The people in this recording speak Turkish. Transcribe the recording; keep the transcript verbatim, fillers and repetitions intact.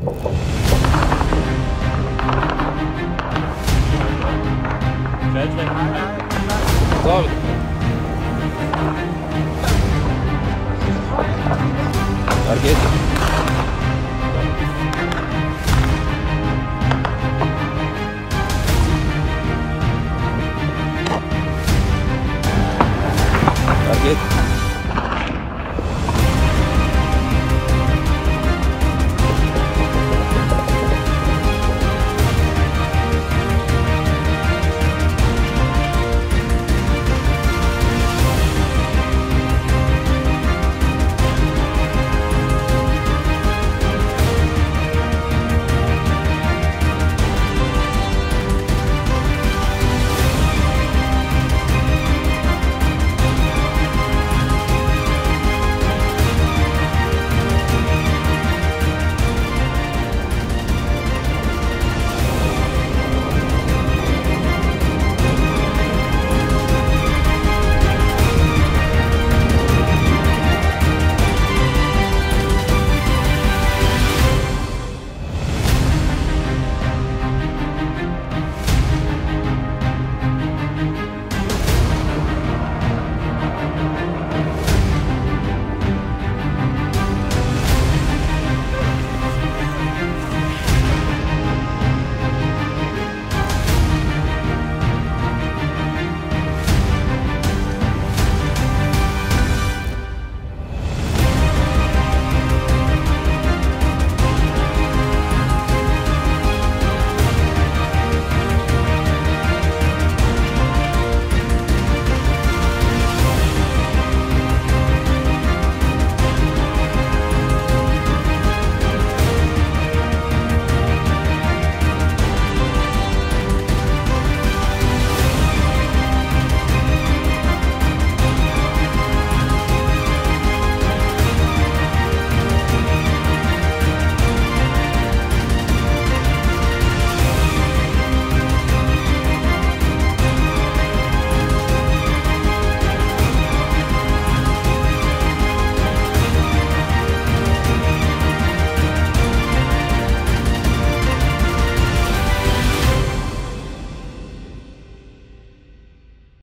David. Herkes.